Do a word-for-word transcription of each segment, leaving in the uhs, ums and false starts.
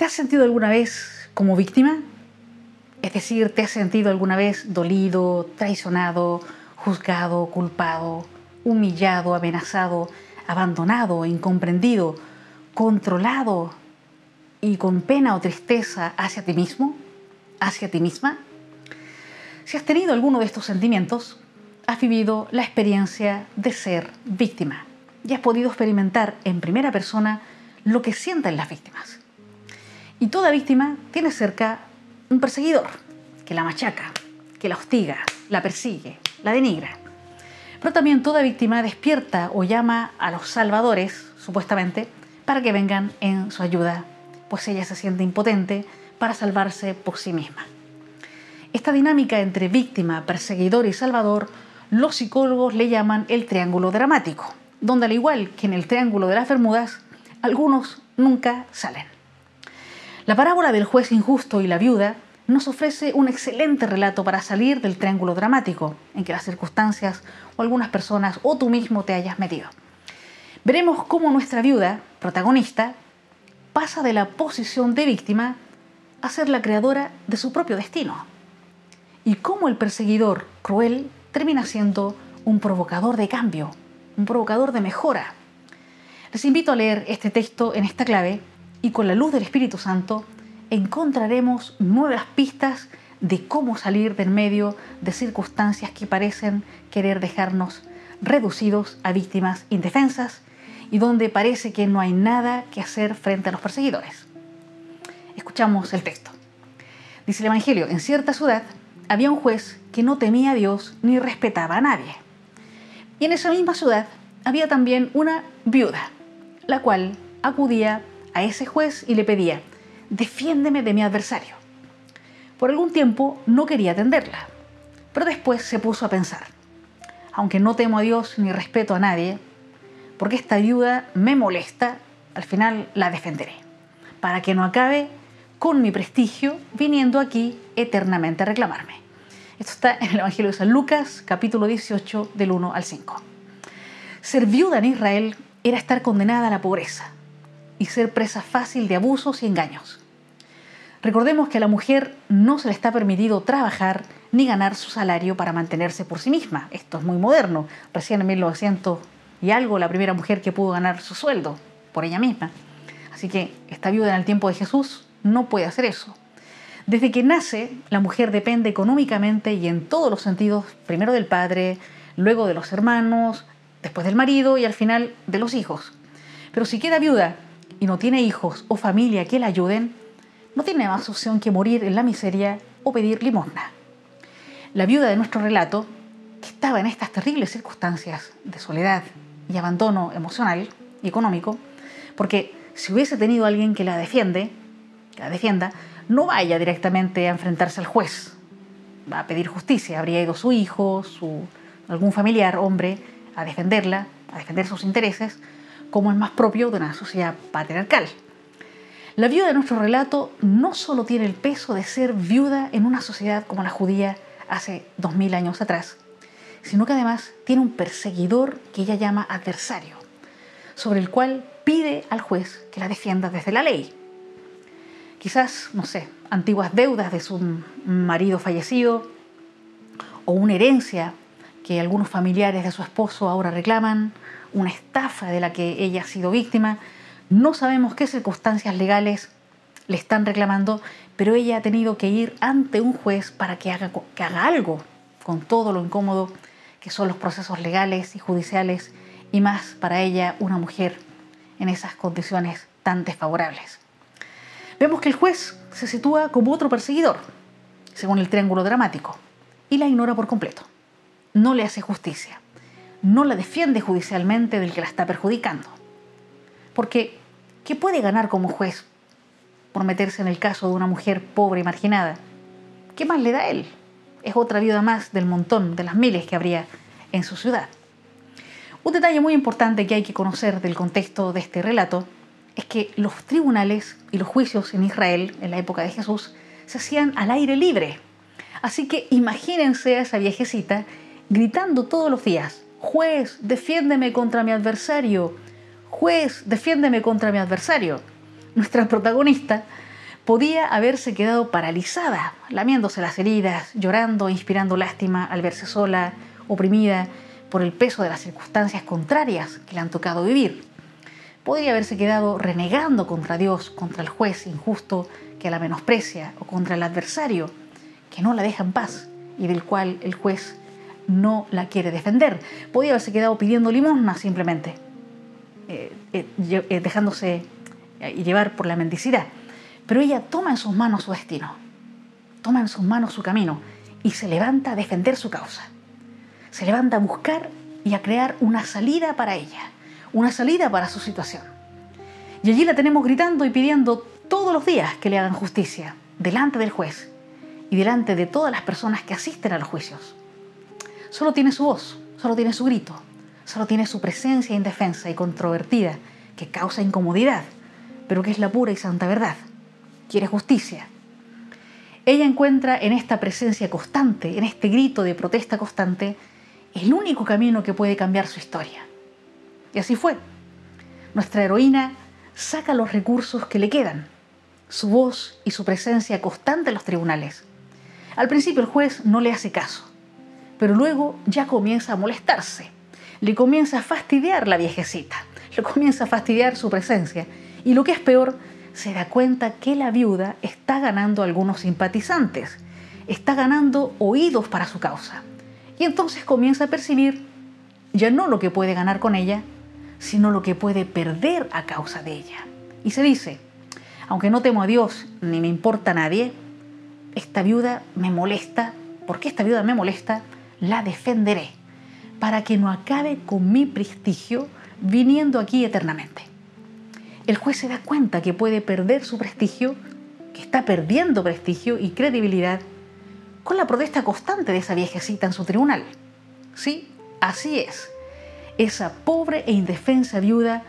¿Te has sentido alguna vez como víctima? Es decir, ¿te has sentido alguna vez dolido, traicionado, juzgado, culpado, humillado, amenazado, abandonado, incomprendido, controlado y con pena o tristeza hacia ti mismo, hacia ti misma? Si has tenido alguno de estos sentimientos, has vivido la experiencia de ser víctima y has podido experimentar en primera persona lo que sienten las víctimas. Y toda víctima tiene cerca un perseguidor que la machaca, que la hostiga, la persigue, la denigra. Pero también toda víctima despierta o llama a los salvadores, supuestamente, para que vengan en su ayuda, pues ella se siente impotente para salvarse por sí misma. Esta dinámica entre víctima, perseguidor y salvador, los psicólogos le llaman el triángulo dramático, donde al igual que en el triángulo de las Bermudas, algunos nunca salen. La parábola del juez injusto y la viuda nos ofrece un excelente relato para salir del triángulo dramático en que las circunstancias o algunas personas o tú mismo te hayas metido. Veremos cómo nuestra viuda, protagonista, pasa de la posición de víctima a ser la creadora de su propio destino y cómo el perseguidor cruel termina siendo un provocador de cambio, un provocador de mejora. Les invito a leer este texto en esta clave y con la luz del Espíritu Santo encontraremos nuevas pistas de cómo salir del medio de circunstancias que parecen querer dejarnos reducidos a víctimas indefensas y donde parece que no hay nada que hacer frente a los perseguidores. Escuchamos el texto. Dice el Evangelio: en cierta ciudad había un juez que no temía a Dios ni respetaba a nadie. Y en esa misma ciudad había también una viuda, la cual acudía a ese juez y le pedía: «Defiéndeme de mi adversario». Por algún tiempo no quería atenderla, pero después se puso a pensar: «Aunque no temo a Dios ni respeto a nadie, porque esta viuda me molesta, al final la defenderé, para que no acabe con mi prestigio viniendo aquí eternamente a reclamarme». Esto está en el Evangelio de San Lucas, capítulo dieciocho, del uno al cinco. Ser viuda en Israel era estar condenada a la pobreza y ser presa fácil de abusos y engaños. Recordemos que a la mujer no se le está permitido trabajar ni ganar su salario para mantenerse por sí misma. Esto es muy moderno. Recién en mil novecientos y algo la primera mujer que pudo ganar su sueldo por ella misma. Así que esta viuda en el tiempo de Jesús no puede hacer eso. Desde que nace, la mujer depende económicamente y en todos los sentidos, primero del padre, luego de los hermanos, después del marido y al final de los hijos. Pero si queda viuda y no tiene hijos o familia que la ayuden, no tiene más opción que morir en la miseria o pedir limosna. La viuda de nuestro relato, que estaba en estas terribles circunstancias de soledad y abandono emocional y económico, porque si hubiese tenido alguien que la defiende, que la defienda, no vaya directamente a enfrentarse al juez, va a pedir justicia, habría ido su hijo, su, algún familiar, hombre, a defenderla, a defender sus intereses, como es más propio de una sociedad patriarcal. La viuda de nuestro relato no solo tiene el peso de ser viuda en una sociedad como la judía hace dos mil años atrás, sino que además tiene un perseguidor que ella llama adversario, sobre el cual pide al juez que la defienda desde la ley. Quizás, no sé, antiguas deudas de su marido fallecido o una herencia que algunos familiares de su esposo ahora reclaman, una estafa de la que ella ha sido víctima. No sabemos qué circunstancias legales le están reclamando, pero ella ha tenido que ir ante un juez para que haga, que haga algo con todo lo incómodo que son los procesos legales y judiciales, y más para ella, una mujer en esas condiciones tan desfavorables. Vemos que el juez se sitúa como otro perseguidor, según el triángulo dramático, y la ignora por completo. No le hace justicia. No la defiende judicialmente del que la está perjudicando. Porque, ¿qué puede ganar como juez por meterse en el caso de una mujer pobre y marginada? ¿Qué más le da a él? Es otra viuda más del montón, de las miles que habría en su ciudad. Un detalle muy importante que hay que conocer del contexto de este relato es que los tribunales y los juicios en Israel, en la época de Jesús, se hacían al aire libre. Así que imagínense a esa viejecita gritando todos los días: «Juez, defiéndeme contra mi adversario. Juez, defiéndeme contra mi adversario». Nuestra protagonista podía haberse quedado paralizada, lamiéndose las heridas, llorando, inspirando lástima al verse sola, oprimida por el peso de las circunstancias contrarias que le han tocado vivir. Podría haberse quedado renegando contra Dios, contra el juez injusto que la menosprecia o contra el adversario que no la deja en paz y del cual el juez no la quiere defender. Podía haberse quedado pidiendo limosna simplemente, eh, eh, dejándose llevar por la mendicidad. Pero ella toma en sus manos su destino, toma en sus manos su camino y se levanta a defender su causa. Se levanta a buscar y a crear una salida para ella, una salida para su situación. Y allí la tenemos gritando y pidiendo todos los días que le hagan justicia, delante del juez y delante de todas las personas que asisten a los juicios. Solo tiene su voz, solo tiene su grito, solo tiene su presencia indefensa y controvertida que causa incomodidad, pero que es la pura y santa verdad. Quiere justicia. Ella encuentra en esta presencia constante, en este grito de protesta constante, el único camino que puede cambiar su historia. Y así fue. Nuestra heroína saca los recursos que le quedan, su voz y su presencia constante en los tribunales. Al principio el juez no le hace caso, pero luego ya comienza a molestarse. Le comienza a fastidiar la viejecita, le comienza a fastidiar su presencia. Y lo que es peor, se da cuenta que la viuda está ganando algunos simpatizantes, está ganando oídos para su causa. Y entonces comienza a percibir ya no lo que puede ganar con ella, sino lo que puede perder a causa de ella. Y se dice, aunque no temo a Dios ni me importa a nadie, esta viuda me molesta, porque esta viuda me molesta, la defenderé, para que no acabe con mi prestigio viniendo aquí eternamente. El juez se da cuenta que puede perder su prestigio, que está perdiendo prestigio y credibilidad con la protesta constante de esa viejecita en su tribunal. Sí, así es. Esa pobre e indefensa viuda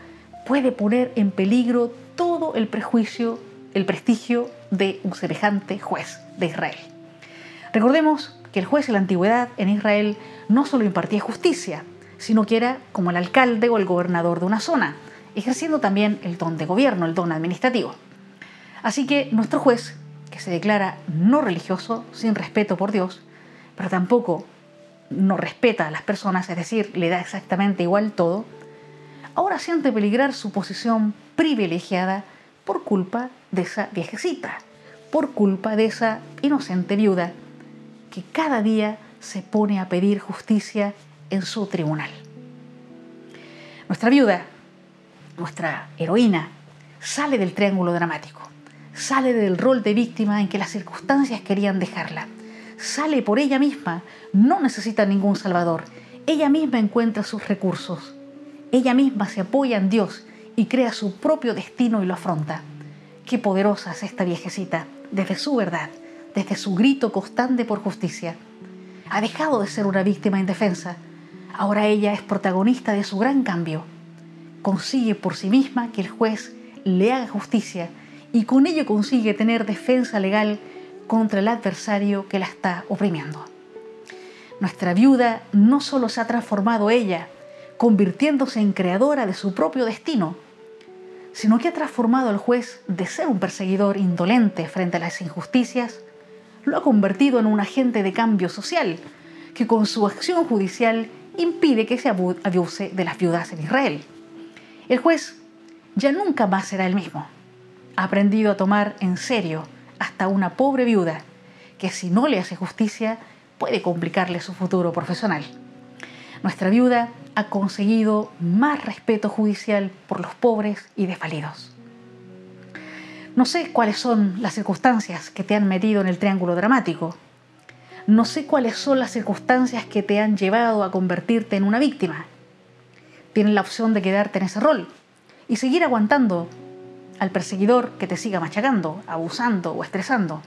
puede poner en peligro todo el prejuicio, el prestigio de un semejante juez de Israel. Recordemos que el juez en la antigüedad en Israel no solo impartía justicia, sino que era como el alcalde o el gobernador de una zona, ejerciendo también el don de gobierno, el don administrativo. Así que nuestro juez, que se declara no religioso, sin respeto por Dios, pero tampoco no respeta a las personas, es decir, le da exactamente igual todo, ahora siente peligrar su posición privilegiada por culpa de esa viejecita, por culpa de esa inocente viuda que cada día se pone a pedir justicia en su tribunal. Nuestra viuda, nuestra heroína, sale del triángulo dramático, sale del rol de víctima en que las circunstancias querían dejarla, sale por ella misma, no necesita ningún salvador, ella misma encuentra sus recursos, ella misma se apoya en Dios y crea su propio destino y lo afronta. Qué poderosa es esta viejecita, desde su verdad, desde su grito constante por justicia. Ha dejado de ser una víctima indefensa, ahora ella es protagonista de su gran cambio. Consigue por sí misma que el juez le haga justicia y con ello consigue tener defensa legal contra el adversario que la está oprimiendo. Nuestra viuda no solo se ha transformado ella, convirtiéndose en creadora de su propio destino, sino que ha transformado al juez de ser un perseguidor indolente frente a las injusticias, lo ha convertido en un agente de cambio social que con su acción judicial impide que se abuse de las viudas en Israel. El juez ya nunca más será el mismo. Ha aprendido a tomar en serio hasta una pobre viuda que si no le hace justicia puede complicarle su futuro profesional. Nuestra viuda ha conseguido más respeto judicial por los pobres y desvalidos. No sé cuáles son las circunstancias que te han metido en el triángulo dramático. No sé cuáles son las circunstancias que te han llevado a convertirte en una víctima. Tienes la opción de quedarte en ese rol y seguir aguantando al perseguidor que te siga machacando, abusando o estresando.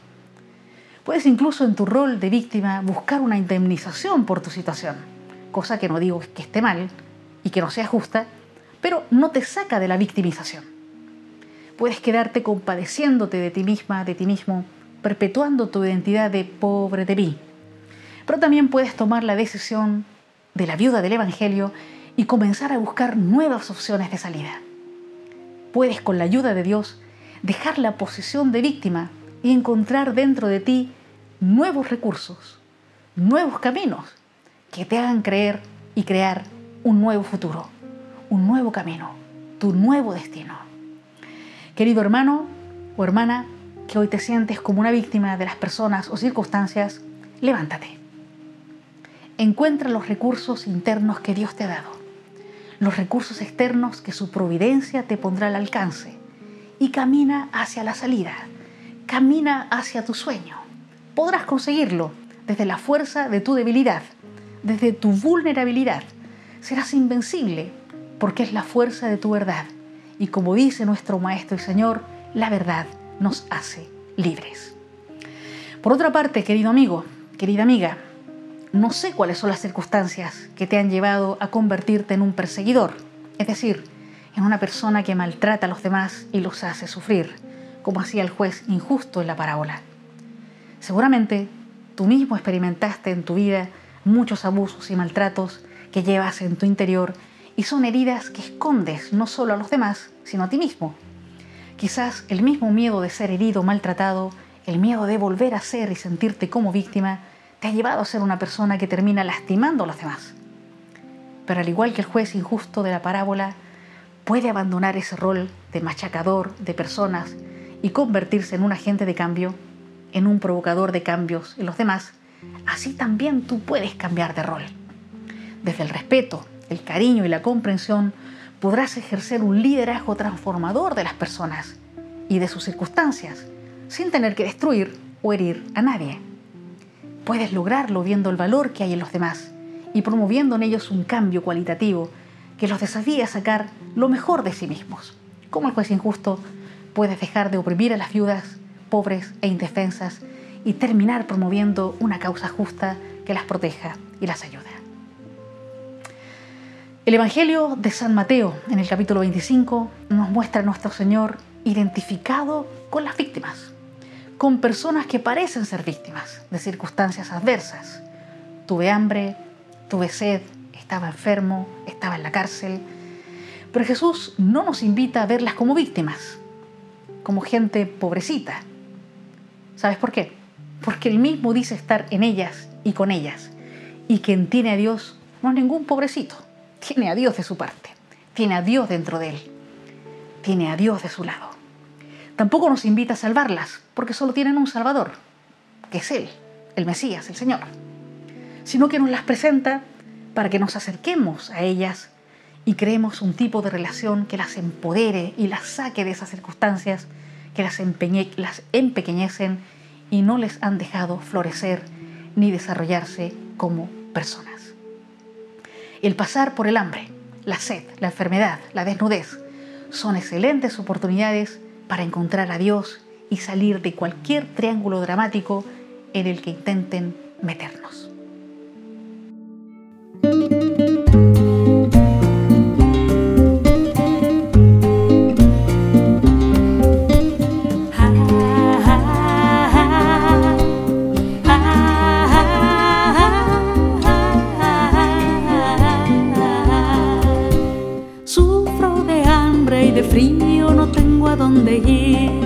Puedes incluso en tu rol de víctima buscar una indemnización por tu situación, cosa que no digo que esté mal y que no sea justa, pero no te saca de la victimización. Puedes quedarte compadeciéndote de ti misma, de ti mismo, perpetuando tu identidad de pobre de mí. Pero también puedes tomar la decisión de la viuda del Evangelio y comenzar a buscar nuevas opciones de salida. Puedes, con la ayuda de Dios, dejar la posición de víctima y encontrar dentro de ti nuevos recursos, nuevos caminos que te hagan creer y crear un nuevo futuro, un nuevo camino, tu nuevo destino. Querido hermano o hermana, que hoy te sientes como una víctima de las personas o circunstancias, levántate. Encuentra los recursos internos que Dios te ha dado, los recursos externos que su providencia te pondrá al alcance, y camina hacia la salida, camina hacia tu sueño. Podrás conseguirlo desde la fuerza de tu debilidad, desde tu vulnerabilidad. Serás invencible porque es la fuerza de tu verdad. Y como dice nuestro Maestro y Señor, la verdad nos hace libres. Por otra parte, querido amigo, querida amiga, no sé cuáles son las circunstancias que te han llevado a convertirte en un perseguidor, es decir, en una persona que maltrata a los demás y los hace sufrir, como hacía el juez injusto en la parábola. Seguramente tú mismo experimentaste en tu vida muchos abusos y maltratos que llevas en tu interior y son heridas que escondes no solo a los demás, sino a ti mismo. Quizás el mismo miedo de ser herido o maltratado, el miedo de volver a ser y sentirte como víctima, te ha llevado a ser una persona que termina lastimando a los demás. Pero al igual que el juez injusto de la parábola, puede abandonar ese rol de machacador de personas y convertirse en un agente de cambio, en un provocador de cambios en los demás. Así también tú puedes cambiar de rol. Desde el respeto, el cariño y la comprensión, podrás ejercer un liderazgo transformador de las personas y de sus circunstancias, sin tener que destruir o herir a nadie. Puedes lograrlo viendo el valor que hay en los demás y promoviendo en ellos un cambio cualitativo que los desafíe a sacar lo mejor de sí mismos. Como el juez injusto, puedes dejar de oprimir a las viudas, pobres e indefensas y terminar promoviendo una causa justa que las proteja y las ayuda. El Evangelio de San Mateo, en el capítulo veinticinco, nos muestra a nuestro Señor identificado con las víctimas, con personas que parecen ser víctimas de circunstancias adversas. Tuve hambre, tuve sed, estaba enfermo, estaba en la cárcel. Pero Jesús no nos invita a verlas como víctimas, como gente pobrecita. ¿Sabes por qué? Porque Él mismo dice estar en ellas y con ellas. Y quien tiene a Dios no es ningún pobrecito. Tiene a Dios de su parte, tiene a Dios dentro de él, tiene a Dios de su lado. Tampoco nos invita a salvarlas, porque solo tienen un Salvador, que es Él, el Mesías, el Señor. Sino que nos las presenta para que nos acerquemos a ellas y creemos un tipo de relación que las empodere y las saque de esas circunstancias que las, empeñe, las empequeñecen y no les han dejado florecer ni desarrollarse como personas. El pasar por el hambre, la sed, la enfermedad, la desnudez son excelentes oportunidades para encontrar a Dios y salir de cualquier triángulo dramático en el que intenten meternos. Dónde ir.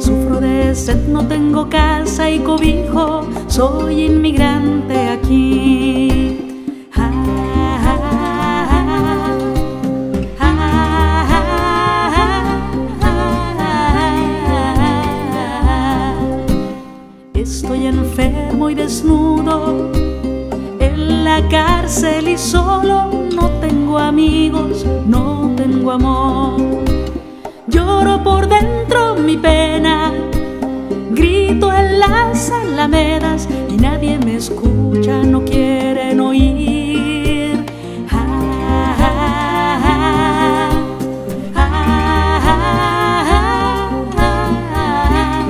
Sufro de sed, no tengo casa y cobijo, soy inmigrante aquí. Ah, ah, ah, ah, ah, ah, ah, ah. Estoy enfermo y desnudo en la cárcel y solo, no tengo amigos, no tengo amor. Lloro por dentro mi pena, grito en las alamedas y nadie me escucha, no quieren oír. Ah, ah, ah, ah, ah, ah,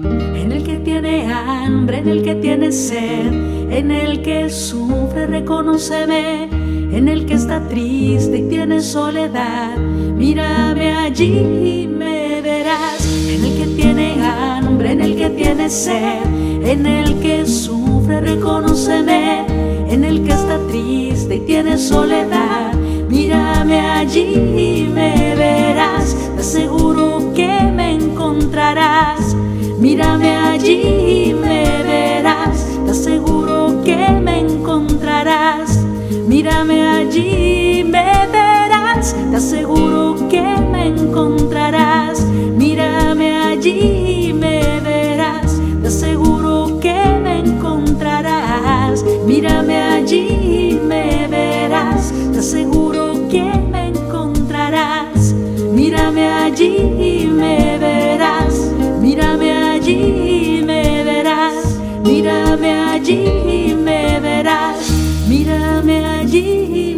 ah. En el que tiene hambre, en el que tiene sed, en el que sufre, reconóceme. En el que está triste y tiene soledad, mírame allí y me verás. En el que tiene hambre, en el que tiene sed, en el que sufre, reconóceme. En el que está triste y tiene soledad, mírame allí. Mírame allí y me verás, te aseguro que me encontrarás. Mírame allí y me verás, te aseguro que me encontrarás. Mírame allí y me verás, te aseguro que me encontrarás. Mírame allí y me verás, te aseguro que me encontrarás. Mírame allí y me verás, te aseguro que me encontrarás. Mírame allí y me verás, mírame allí y me verás, mírame allí y me verás, mírame allí y me verás.